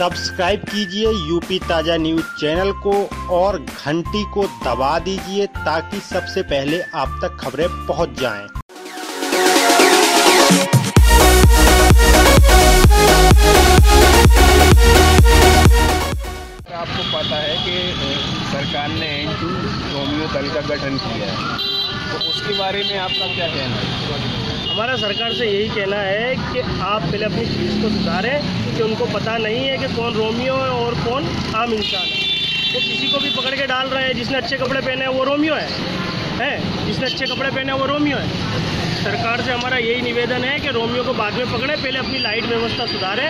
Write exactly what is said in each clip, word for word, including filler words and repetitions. Subscribe कीजिए UP ताज़ा news channel को और घंटी को दबा दीजिए ताकि सबसे पहले आप तक खबरें पहुंच जाएं। आपको पता है कि सरकार ने हिंदू रोमियो दल का गठन किया है, तो उसके बारे में आपका क्या कहना है? हमारा सरकार से यही कहना है कि आप पहले अपनी चीज़ को सुधारें कि उनको पता नहीं है कि कौन रोमियो है और कौन आम इंसान है। वो किसी को भी पकड़ के डाल रहे हैं, जिसने अच्छे कपड़े पहने हैं वो रोमियो है हैं जिसने अच्छे कपड़े पहने हैं वो रोमियो है। सरकार से हमारा यही निवेदन है कि रोमियो को बाद में पकड़ें, पहले अपनी लाइट व्यवस्था सुधारें,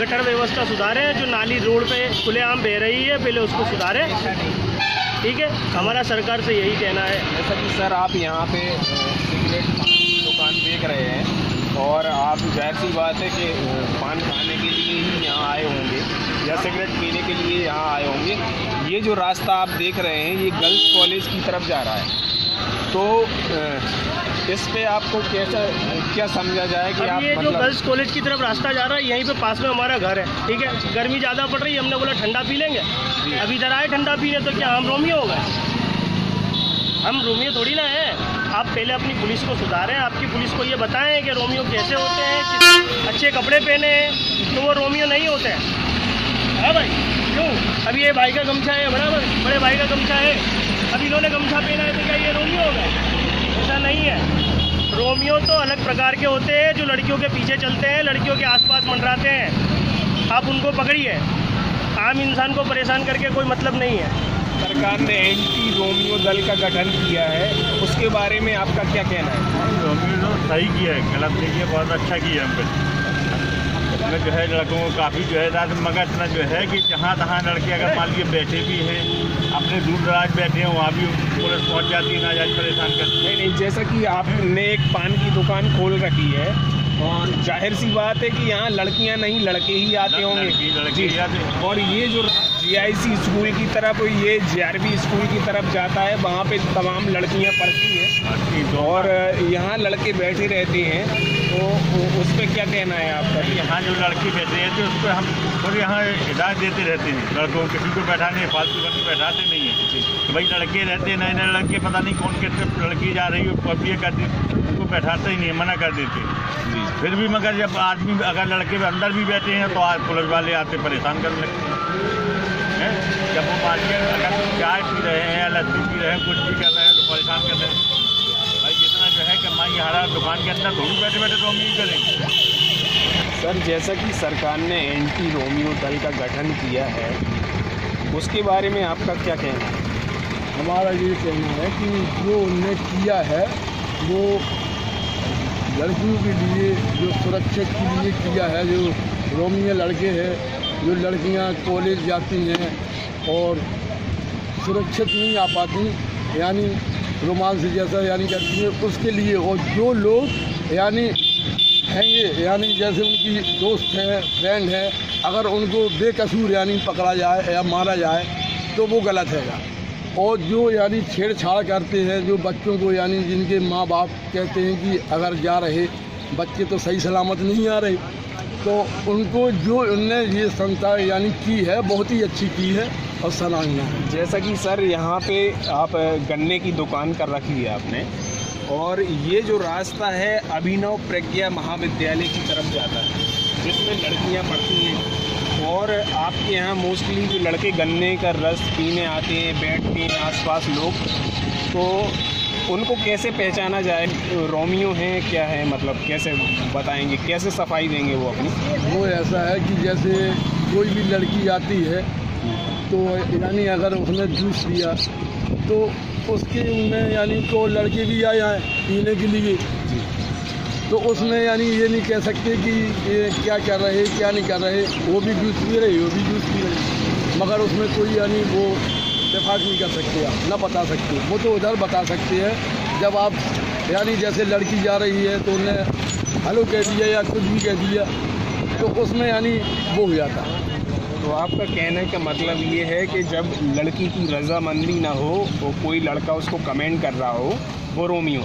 गटर व्यवस्था सुधारें। जो नाली रोड पर खुलेआम बह रही है पहले उसको सुधारें, ठीक है? हमारा सरकार से यही कहना है। जैसा कि सर आप यहाँ पर देख रहे हैं और आप जाहिर सी बात है कि पान खाने के लिए ही यहाँ आए होंगे या सिगरेट पीने के लिए यहाँ आए होंगे। ये जो रास्ता आप देख रहे हैं ये गर्ल्स कॉलेज की तरफ जा रहा है, तो इस पे आपको कैसा क्या समझा जाए कि आप ये मतलब... जो गर्ल्स कॉलेज की तरफ रास्ता जा रहा है यहीं पे पास में हमारा घर है, ठीक है? गर्मी ज़्यादा पड़ रही है, हमने बोला ठंडा पी लेंगे, अभी इधर आए ठंडा पीने, तो क्या हम रोमियो हो गए? हम रोमियो थोड़ी ना है। आप पहले अपनी पुलिस को सुधारें, आपकी पुलिस को ये बताएं कि रोमियो कैसे होते हैं, किस अच्छे कपड़े पहने हैं तो वो रोमियो नहीं होते हैं। हाँ भाई, क्यों? अभी ये भाई का गमछा है, बराबर बड़े भाई का गमछा है, अभी इन्होंने गमछा पहना है तो क्या ये रोमियो हो गए? ऐसा नहीं है। रोमियो तो अलग प्रकार के होते हैं जो लड़कियों के पीछे चलते हैं, लड़कियों के आसपास मंडराते हैं। आप उनको पकड़िए, आम इंसान को परेशान करके कोई मतलब नहीं है। सरकार ने एंटी रोमियो दल का गठन किया है, उसके बारे में आपका क्या कहना है? रोमियो सही किया है, गलत नहीं किया, बहुत अच्छा किया है। हमने जो है लड़कों को काफ़ी जो है रात मगर इतना जो है कि जहाँ तहाँ लड़के अगर मान लीजिए बैठे भी हैं, अपने दूर दराज बैठे हैं, वहाँ भी पुलिस पहुँच जाती है, नाजायज परेशान करती है। नहीं, जैसा कि आपने एक पान की दुकान खोल रखी है और जाहिर सी बात है कि यहाँ लड़कियाँ नहीं लड़के ही आते होंगे। लड़के ही आते हैं। और ये जो ए आई सी स्कूल की तरफ, ये जे आर वी स्कूल की तरफ जाता है, वहाँ पे तमाम लड़कियाँ पढ़ती हैं और यहाँ लड़के बैठे रहते हैं, तो उस पर क्या कहना है आपका? यहाँ जो लड़के बैठे रहते हैं उस पर हम थोड़ी यहाँ हिदायत देते रहते हैं, लड़कों किसी को बैठाने फालतू बच्चे बैठाते नहीं हैं। तो भाई लड़के रहते हैं, नए नए लड़के, पता नहीं कौन कैसे लड़की जा रही है, पब्लिक करती उनको बैठाते ही नहीं, मना कर देते। फिर भी मगर जब आदमी अगर लड़के अंदर भी बैठे हैं तो आज पुलिस वाले आते परेशान करने लगते हैं। जब वो मार्केट अगर चाय पी रहे हैं या लस्सी पी रहे हैं, कुछ भी कर रहे हैं तो परेशान कर रहे हैं। भाई जितना जो है कमाई हरा दुकान के अंदर थोड़ी बैठे बैठे रोमियो करेंगे। सर जैसा कि सरकार ने एंटी रोमियो दल का गठन किया है, उसके बारे में आपका क्या कहना है? हमारा ये कहना है कि जो उनने किया है वो लड़कियों के लिए, जो सुरक्षित के लिए किया है। जो रोमियो लड़के हैं, जो लड़कियां कॉलेज जाती हैं और सुरक्षित नहीं आ पाती, यानी रोमांस जैसा यानी करती हैं, उसके लिए। और जो लोग यानी हैं ये यानी जैसे उनकी दोस्त हैं, फ्रेंड हैं, अगर उनको बेकसूर यानी पकड़ा जाए या मारा जाए तो वो गलत हैगा। और जो यानी छेड़छाड़ करते हैं, जो बच्चों को यानी जिनके माँ बाप कहते हैं कि अगर जा रहे बच्चे तो सही सलामत नहीं आ रहे, तो उनको जो उनने ये संस्था यानी की है बहुत ही अच्छी की है और सराहना है। जैसा कि सर यहाँ पे आप गन्ने की दुकान कर रखी है आपने, और ये जो रास्ता है अभिनव प्रज्ञा महाविद्यालय की तरफ जाता है जिसमें लड़कियाँ पढ़ती हैं, और आपके यहाँ मोस्टली जो लड़के गन्ने का रस पीने आते हैं, बैठते हैं आसपास लोग, तो उनको कैसे पहचाना जाए रोमियो हैं क्या है? मतलब कैसे बताएंगे, कैसे सफाई देंगे वो अपनी? वो ऐसा है कि जैसे कोई भी लड़की आती है तो यानी अगर उसने जूस लिया तो उसके उनमें यानी तो लड़के भी आए हैं पीने के लिए, तो उसमें यानी ये नहीं कह सकते कि ये क्या कर रहे क्या नहीं कर रहे, वो भी जूस पी रही वो भी जूस पी रही, मगर उसमें कोई यानी वो इतफाक़ नहीं कर सकते, आप ना बता सकते, वो तो उधर बता सकते हैं। जब आप यानी जैसे लड़की जा रही है तो उन्हें हेलो कह दिया या कुछ भी कह दिया तो उसमें यानी वो हो जाता। तो आपका कहने का मतलब ये है कि जब लड़की की रजामंदी ना हो और कोई लड़का उसको कमेंट कर रहा हो वो रोमियो?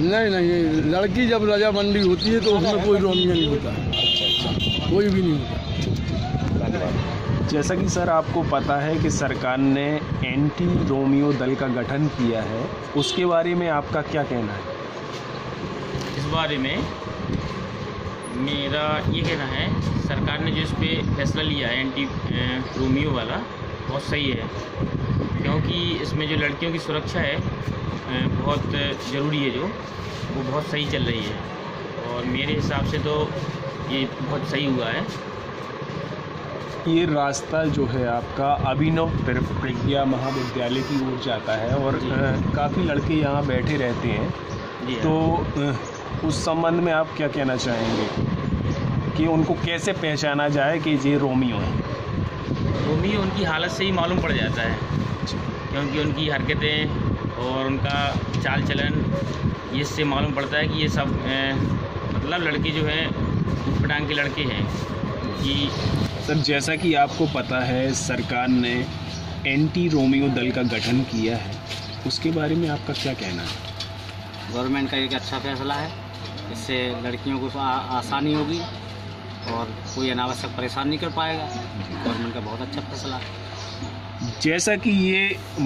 नहीं नहीं, लड़की जब रजामंदी होती है तो उसमें कोई रोमियो नहीं होता, कोई भी नहीं होता। धन्यवाद। जैसा कि सर आपको पता है कि सरकार ने एंटी रोमियो दल का गठन किया है, उसके बारे में आपका क्या कहना है? इस बारे में मेरा ये कहना है, सरकार ने जो इस पर फैसला लिया है एंटी रोमियो वाला, बहुत सही है, क्योंकि इसमें जो लड़कियों की सुरक्षा है बहुत ज़रूरी है, जो वो बहुत सही चल रही है और मेरे हिसाब से तो ये बहुत सही हुआ है। ये रास्ता जो है आपका अभिनव प्रज्ञा महाविद्यालय की ओर जाता है और काफ़ी लड़के यहाँ बैठे रहते हैं, तो उस संबंध में आप क्या कहना चाहेंगे कि उनको कैसे पहचाना जाए कि ये रोमियो है? रोमियो उनकी हालत से ही मालूम पड़ जाता है, क्योंकि उनकी हरकतें और उनका चाल चलन इससे मालूम पड़ता है कि ये सब मतलब लड़के जो हैं उटपटांग के लड़के हैं। कि सर जैसा कि आपको पता है सरकार ने एंटी रोमियो दल का गठन किया है, उसके बारे में आपका क्या कहना है? गवर्नमेंट का एक अच्छा फैसला है, इससे लड़कियों को आ, आसानी होगी और कोई अनावश्यक परेशान नहीं कर पाएगा। गवर्नमेंट का बहुत अच्छा फैसला है। जैसा कि ये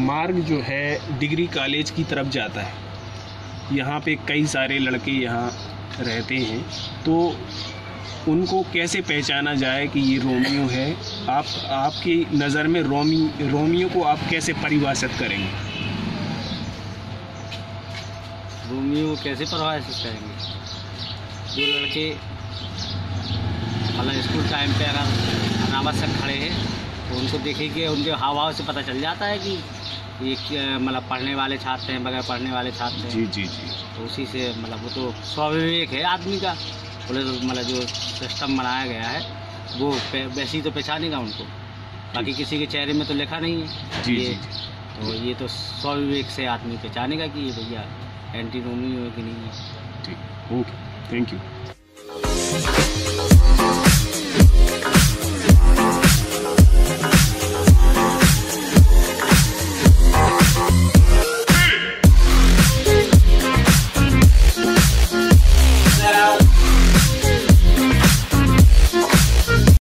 मार्ग जो है डिग्री कॉलेज की तरफ जाता है, यहाँ पे कई सारे लड़के यहाँ रहते हैं, तो उनको कैसे पहचाना जाए कि ये रोमियो है? आप आपकी नज़र में रोमी रोमियो को आप कैसे परिभाषित करेंगे? रोमियो कैसे परिभाषित करेंगे? जो लड़के मतलब स्कूल टाइम पे अगर अनावश्यक खड़े हैं तो उनको देखेंगे, उनके हाव भाव से पता चल जाता है कि ये मतलब पढ़ने वाले छात्र हैं, बगैर पढ़ने वाले छात्र हैं। जी जी जी, तो उसी से मतलब वो तो स्वाभाविक है आदमी का, मतलब जो सिस्टम बनाया गया है वो वैसे ही तो पहचानेगा उनको, बाकी किसी के चेहरे में तो लिखा नहीं है। जी ये जी। तो ये तो स्वाभाविक से आदमी पहचानेगा कि ये भैया एंटी रोमियो है कि नहीं है। ठीक, ओके, थैंक यू।